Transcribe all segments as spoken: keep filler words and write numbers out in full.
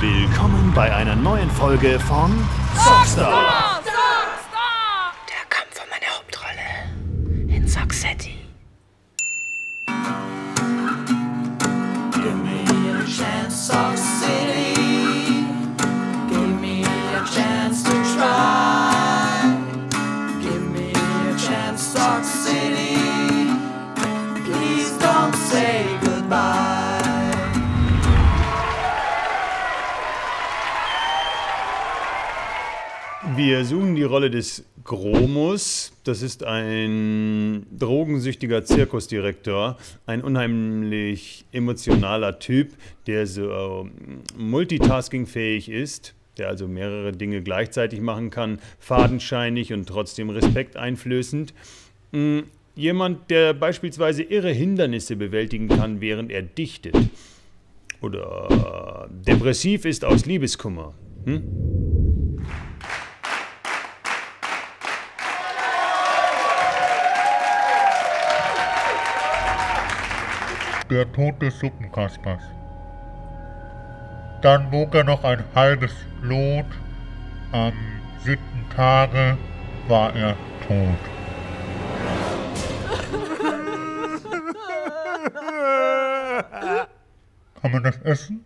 Willkommen bei einer neuen Folge von Sockstar! Der Kampf um meine Hauptrolle in Sock City. Give me a chance, Sock City. Give me a chance to try. Give me a chance, Sock City. Please don't say goodbye. Wir suchen die Rolle des Gromus. Das ist ein drogensüchtiger Zirkusdirektor, ein unheimlich emotionaler Typ, der so multitaskingfähig ist, der also mehrere Dinge gleichzeitig machen kann, fadenscheinig und trotzdem respekteinflößend. Jemand, der beispielsweise irre Hindernisse bewältigen kann, während er dichtet. Oder depressiv ist aus Liebeskummer. Hm? Der Tod des Suppenkaspers. Dann wog er noch ein halbes Lot. Am siebten Tage war er tot. Kann man das essen?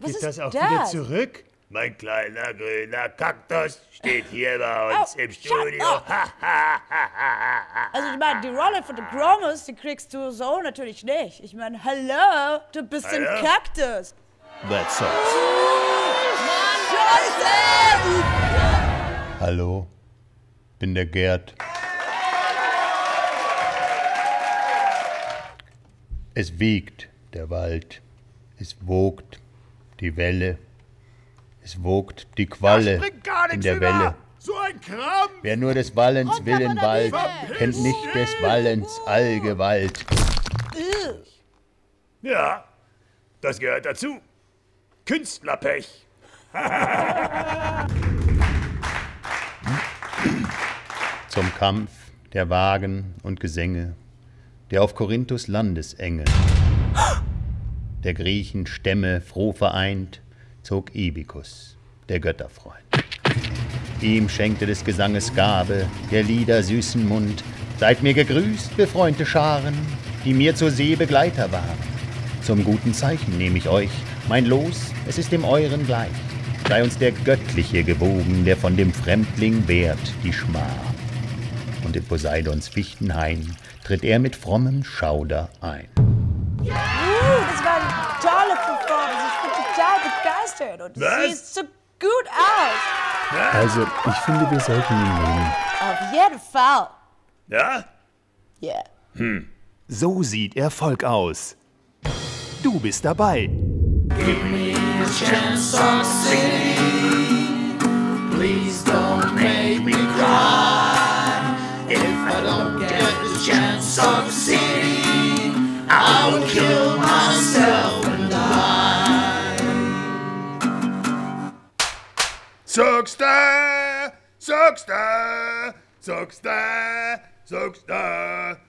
Was ist das auch das? Wieder zurück? Mein kleiner grüner Kaktus steht hier bei uns oh, im Studio. Also ich meine, die Rolle von The Gromus, die kriegst du so natürlich nicht. Ich meine, hallo, du bist hallo? Ein Kaktus. That sucks. Mann, hallo, bin der Gerd. Es wiegt der Wald, es wogt. Die Welle. Es wogt die Qualle in der über. Welle. So ein Kram. Wer nur des Wallens Willen weilt, kennt nicht des Wallens Allgewalt. Ja, das gehört dazu. Künstlerpech. Zum Kampf der Wagen und Gesänge, der auf Korinthus Landesenge. Der Griechen Stämme froh vereint, zog Ibikus, der Götterfreund. Ihm schenkte des Gesanges Gabe, der Lieder süßen Mund. Seid mir gegrüßt, befreundete Scharen, die mir zur See Begleiter waren. Zum guten Zeichen nehme ich euch, mein Los, es ist dem euren gleich. Sei uns der Göttliche gewogen, der von dem Fremdling wehrt die Schmach. Und in Poseidons Fichtenhain tritt er mit frommem Schauder ein. Das war eine tolle Performance. Ich bin total begeistert und du siehst so gut aus. Also, ich finde, wir sollten ihn nehmen. Auf jeden Fall. Ja? Ja. Yeah. Hm. So sieht Erfolg aus. Du bist dabei. Give me a chance, Sock City. Please don't make me cry. If I don't get a chance, Sock City, I will kill myself and die. Sockstar, Sockstar, Sockstar, Sockstar.